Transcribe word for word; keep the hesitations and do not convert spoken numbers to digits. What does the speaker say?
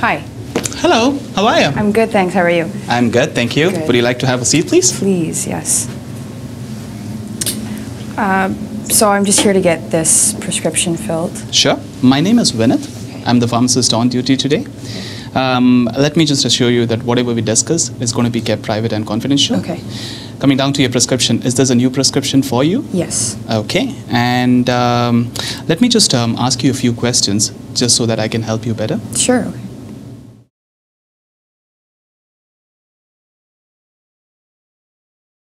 Hi. Hello. How are you? I'm good, thanks. How are you? I'm good, thank you. Good. Would you like to have a seat, please? Please, yes. Uh, so I'm just here to get this prescription filled. Sure. My name is Vinit. Okay. I'm the pharmacist on duty today. Okay. Um, let me just assure you that whatever we discuss is going to be kept private and confidential. Okay. Coming down to your prescription, is this a new prescription for you? Yes. Okay. And um, let me just um, ask you a few questions just so that I can help you better. Sure.